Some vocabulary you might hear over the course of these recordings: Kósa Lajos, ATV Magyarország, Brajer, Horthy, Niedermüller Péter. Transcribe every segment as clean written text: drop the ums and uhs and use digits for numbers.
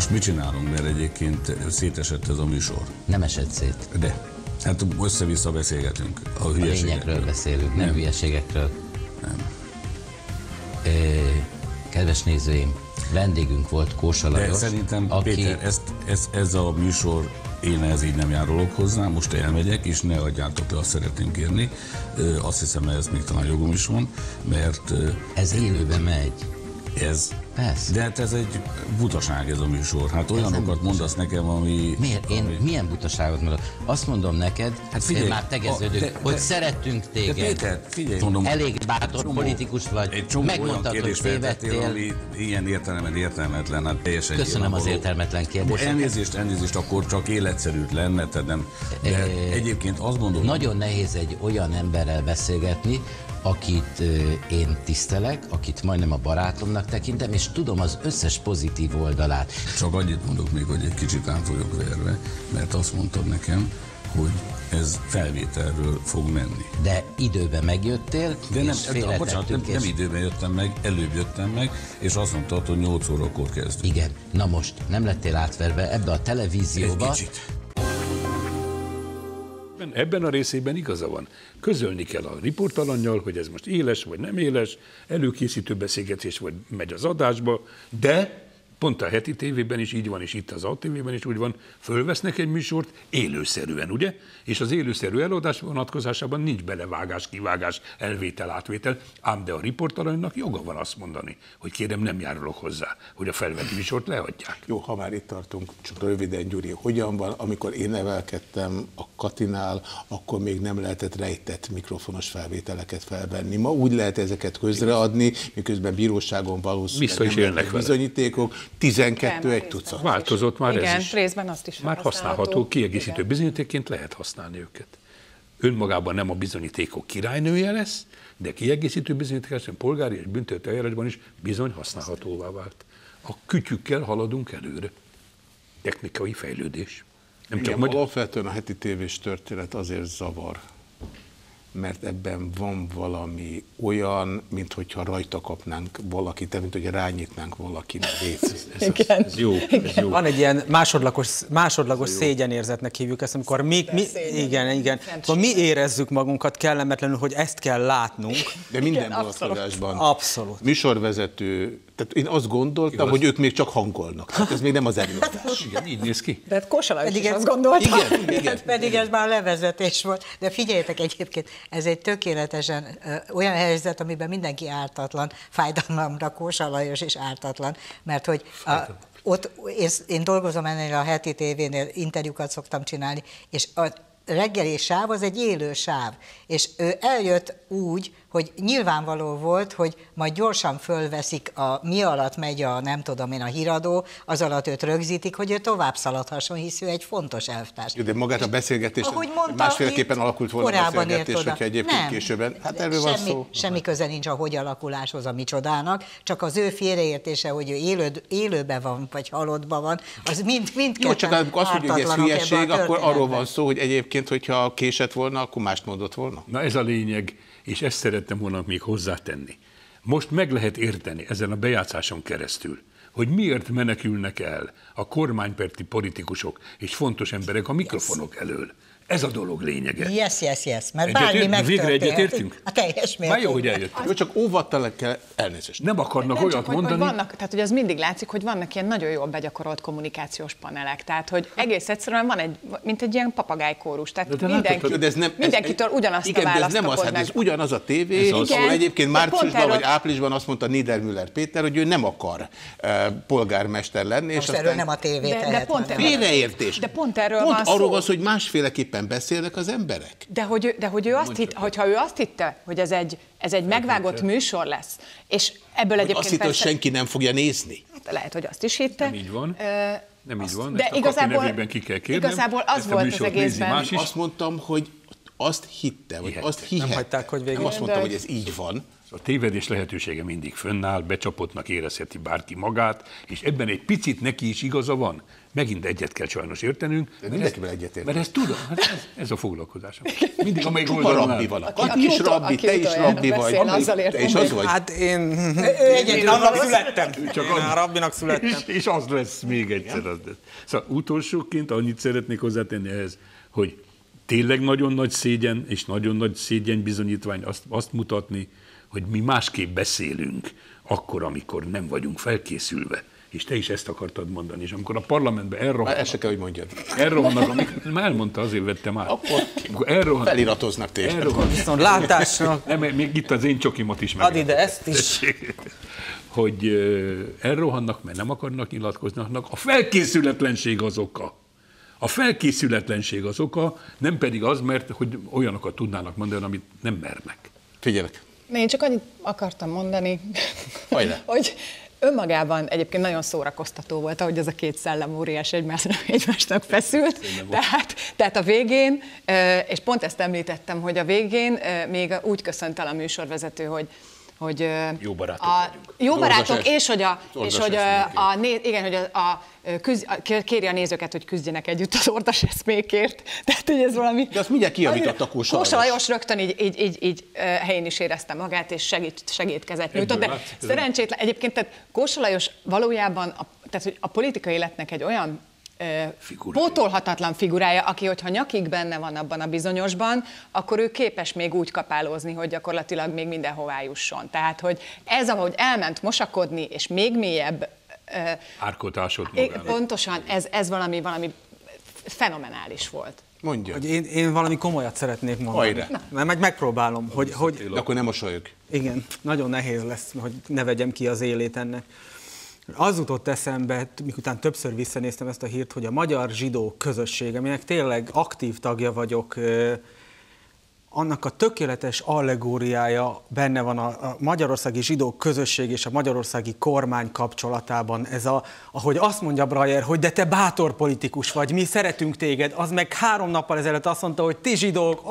most mit csinálunk, mert egyébként szétesett ez a műsor. Nem esett szét. De. Hát össze-vissza beszélgetünk. A lényegről beszélünk, nem hülyeségekről. Nem. Kedves nézőim, vendégünk volt Kósa Lajos. De szerintem, aki... Péter, ez a műsor, én ez így nem járulok hozzá, most elmegyek, és ne adjátok le, azt szeretném kérni. Azt hiszem, ez még talán jogom is van, mert... Ez élőben megy. Ez. Persze. De hát ez egy butaság ez a műsor. Hát olyanokat mondasz nekem, ami... Miért? Én milyen butaságot mondok? Azt mondom neked, hát figyelj, én már tegeződök, hogy szerettünk téged. De Péter, figyelj, mondom, elég bátor politikus vagy. Megmondtad, hogy tévedtél. Ami ilyen értelemben értelmetlen, hát teljesen. Köszönöm az értelmetlen kérdéseket. Elnézést, akkor csak életszerűt lenne, te nem. De egyébként azt gondolom... Nagyon nehéz egy olyan emberrel beszélgetni, akit én tisztelek, akit majdnem a barátomnak tekintem, és tudom az összes pozitív oldalát. Csak annyit mondok még, hogy egy kicsit át vagyok verve, mert azt mondtad nekem, hogy ez felvételről fog menni. De időben megjöttél, de nem, és bocsánat, nem időben jöttem meg, előbb jöttem meg, és azt mondtad, hogy 8 órakor kezdünk. Igen, na most nem lettél átverve ebbe a televízióba. Egy kicsit. Ebben a részében igaza van. Közölni kell a riportalannyal, hogy ez most éles vagy nem éles, előkészítő beszélgetés vagy megy az adásba, de pont a heti tévében is így van, és itt az ATV-ben is úgy van, fölvesznek egy műsort élőszerűen, ugye? És az élőszerű előadás vonatkozásában nincs belevágás, kivágás, elvétel, átvétel, ám de a riportalannak joga van azt mondani, hogy kérem, nem járulok hozzá, hogy a felvett műsort lehagyják. Jó, ha már itt tartunk, csak röviden, Gyuri, hogyan van, amikor én nevelkedtem a Katinál, akkor még nem lehetett rejtett mikrofonos felvételeket felvenni. Ma úgy lehet ezeket közreadni, miközben bíróságon valószínűleg bizonyítékok. 12 egy tucat. Változott már ez is. Részben azt is már használható, kiegészítő bizonyítékként lehet használni őket. Önmagában nem a bizonyítékok királynője lesz, de kiegészítő bizonyítékként polgári és büntető eljárásban is bizony használhatóvá vált. A kütyükkel haladunk előre. Technikai fejlődés. Nem csak igen, alapvetően a heti tévés történet azért zavar, mert ebben van valami olyan, mint hogyha rajta kapnánk valakit, mint hogy rányitnánk valakinek ez jó, ez jó. Van egy ilyen másodlagos szégyenérzetnek hívjuk ezt, amikor mi érezzük magunkat kellemetlenül, hogy ezt kell látnunk. De minden vonatkozásban. Abszolút. Műsorvezető, tehát én azt gondoltam, hogy ők még csak hangolnak. Tehát ez még nem az előadás. Igen, így néz ki. De hát Kósa Lajos is azt gondoltam. Pedig ez már levezetés volt. De figyeljetek egyébként, ez egy tökéletesen olyan helyzet, amiben mindenki ártatlan, fájdalmamra Kósa Lajos is ártatlan, mert hogy ott én dolgozom ennél a heti tévénél, interjúkat szoktam csinálni, és a reggeli sáv az egy élő sáv, és ő eljött úgy, hogy nyilvánvaló volt, hogy majd gyorsan fölveszik, mi alatt megy a nem tudom én a híradó, az alatt őt rögzítik, hogy ő tovább szaladhasson, hisz ő egy fontos elvtárs. De magát a beszélgetést másféleképpen alakult volna a beszélgetés, hogyha egyébként későbben. Hát erről van szó. Semmi köze nincs a hogy alakuláshoz, a micsodának, csak az ő félreértése, hogy ő élőben van, vagy halottban van, az mindketten ártatlanok. Csak azt mondjuk, hogy ez hülyeség, akkor arról van szó, hogy egyébként, hogyha késett volna, akkor mást mondott volna. Na ez a lényeg. És ezt szerettem volna még hozzátenni. Most meg lehet érteni ezen a bejátszáson keresztül, hogy miért menekülnek el a kormánypárti politikusok és fontos emberek a mikrofonok elől. Ez a dolog lényege. Yes, mert bármi megtörtént. Végre egyetértünk? A teljes mértékben. Már jó, hogy eljöttünk. Csak óvattal kell elnézést. Nem akarnak nem olyat mondani. Tehát hogy az mindig látszik, hogy vannak ilyen nagyon jól begyakorolt kommunikációs panelek. Tehát, hogy egész egyszerűen van mint egy ilyen papagájkórus. Tehát mindenkitől ugyanazt a választ kapod meg. Ez ugyanaz a tévé. Egyébként márciusban vagy áprilisban azt mondta Niedermüller Péter, hogy ő nem akar polgármester lenni. Most erről nem a tévé. De pont erről van szó. Arról van, hogy másféleképpen beszélnek az emberek. De hogy ő azt hitte, hogyha ő azt hitte, hogy ez egy megvágott műsor lesz, és ebből egyébként azt hitte, hogy senki nem fogja nézni. Hát lehet, hogy azt is hitte. Nem így van. Nem így van. De igazából, ki kell kérnem, igazából az volt az egészben. Azt mondtam, hogy azt hitte, vagy azt hihette. Nem hagyták, hogy végül. Nem azt mondtam, hogy ez így van. A tévedés lehetősége mindig fönnáll, becsapottnak érezheti bárki magát, és ebben egy picit neki is igaza van. Megint egyet kell sajnos értenünk. Mert ezt tudom, ez a foglalkozásom. Mindig amelyik rabbi van. A kis rabbi, te is rabbi vagy. Te is az vagy. Hát én rabbinak születtem. És az lesz még egyszer. Szóval utolsóként annyit szeretnék hozzátenni ehhez, hogy tényleg nagyon nagy szégyen, és nagyon nagy szégyen bizonyítvány azt mutatni, hogy mi másképp beszélünk akkor, amikor nem vagyunk felkészülve. És te is ezt akartad mondani. És amikor a parlamentben elrohannak... Ezt se kell, hogy mondjad. Elmondta, azért vettem át. Akkor feliratoznak téged. Viszont látásra... Nem, még itt az én csokimat is meg. Add ide ezt is. Hogy elrohannak, mert nem akarnak nyilatkozni. A felkészületlenség az oka. A felkészületlenség az oka, nem pedig az, mert hogy olyanokat tudnának mondani, amit nem mernek. Figyelek. Én csak annyit akartam mondani, hogy önmagában egyébként nagyon szórakoztató volt, ahogy az a két szellem óriás egymásnak feszült. Tehát a végén, és pont ezt említettem, hogy a végén még úgy köszönt el a műsorvezető, hogy jó barátok, és hogy kéri a nézőket, hogy küzdjenek együtt az ordas eszmékért. Tehát, hogy ez valami... De azt mindjárt kijavított a Kósa Lajos. Kósa Lajos rögtön így helyén is érezte magát, és segítkezett nyújtott. De szerencsétlen, egyébként tehát Kósa Lajos valójában a politikai életnek egy olyan pótolhatatlan figurája, aki, hogyha nyakig benne van abban a bizonyosban, akkor ő képes még úgy kapálózni, hogy gyakorlatilag még mindenhová jusson. Tehát, hogy ez, ahogy elment mosakodni, és még mélyebb... árkotásot magának. Pontosan, ez valami fenomenális volt. Mondja. Hogy én valami komolyat szeretnék mondani. Mert megpróbálom, hogy... Akkor nem mosolyog. Igen, nagyon nehéz lesz, hogy ne vegyem ki az élét ennek. Az jutott eszembe, mikután többször visszanéztem ezt a hírt, hogy a magyar zsidó közösség, aminek tényleg aktív tagja vagyok, annak a tökéletes allegóriája benne van a magyarországi zsidó közösség és a magyarországi kormány kapcsolatában. Ez ahogy azt mondja Brajer, hogy de te bátor politikus vagy, mi szeretünk téged, az meg 3 nappal ezelőtt azt mondta, hogy ti zsidók,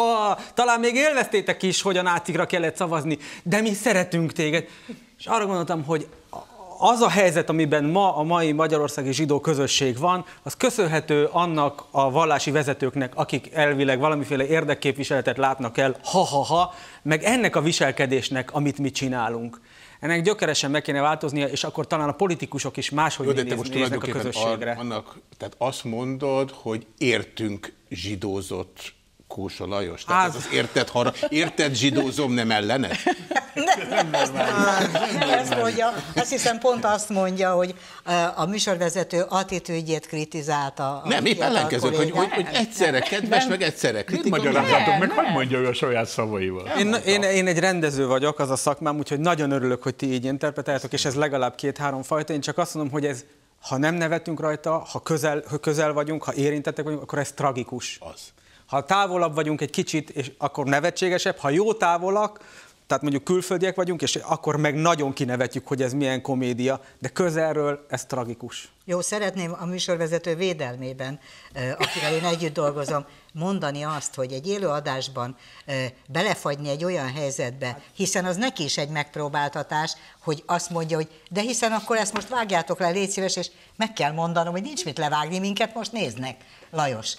talán még élveztétek is, hogy a nácikra kellett szavazni, de mi szeretünk téged. És arra gondoltam, hogy az a helyzet, amiben ma a mai magyarországi zsidó közösség van, az köszönhető annak a vallási vezetőknek, akik elvileg valamiféle érdekképviseletet látnak el, meg ennek a viselkedésnek, amit mi csinálunk. Ennek gyökeresen meg kéne változnia, és akkor talán a politikusok is máshogy néznek a közösségre. Tehát azt mondod, hogy értünk zsidózott Kósa Lajos, tehát ez az érted zsidózom, nem ellene? Nem mondja. Azt hiszem pont azt mondja, hogy a műsorvezető attitűdjét kritizálta. Nem, épp ellenkezők, hogy egyszerre kedves, meg egyszerre kritikus. Meg hogy mondja ő a saját szavaival? Én egy rendező vagyok, az a szakmám, úgyhogy nagyon örülök, hogy ti így interpretáljátok, és ez legalább 2-3 fajta. Én csak azt mondom, hogy ez, ha nem nevetünk rajta, ha közel vagyunk, ha érintettek vagyunk, akkor ez tragikus. Ha távolabb vagyunk egy kicsit, és akkor nevetségesebb, ha jó távolak, tehát mondjuk külföldiek vagyunk, és akkor meg nagyon kinevetjük, hogy ez milyen komédia, de közelről ez tragikus. Jó, szeretném a műsorvezető védelmében, akivel én együtt dolgozom, mondani azt, hogy egy élőadásban belefagyni egy olyan helyzetbe, hiszen az neki is egy megpróbáltatás, hogy azt mondja, hogy de hiszen akkor ezt most vágjátok le, légy szíves, és meg kell mondanom, hogy nincs mit levágni, minket most néznek, Lajos.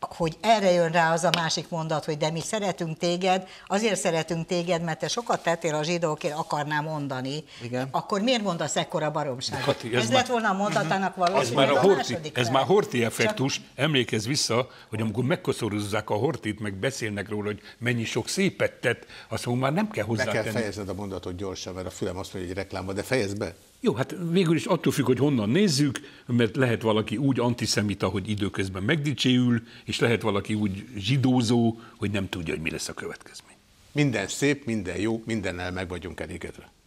Hogy erre jön rá az a másik mondat, hogy de mi szeretünk téged, azért szeretünk téged, mert te sokat tettél a zsidókért, akarná mondani. Igen. Akkor miért mondasz ekkora baromságot? Kati, ez lett volna a mondatának valószínűleg a második. Ez már Horthy effektus, emlékezz vissza, hogy amikor megkoszorúzzák a Horthyt, meg beszélnek róla, hogy mennyi sok szépet tett, azt mondom, már nem kell hozzátenni. Be kell fejezned a mondatot gyorsan, mert a fülem azt mondja, hogy reklámba, de fejezd be. Jó, hát végül is attól függ, hogy honnan nézzük, mert lehet valaki úgy antiszemita, hogy időközben megdicséül, és lehet valaki úgy zsidózó, hogy nem tudja, hogy mi lesz a következmény. Minden szép, minden jó, mindennel meg vagyunk elégedve.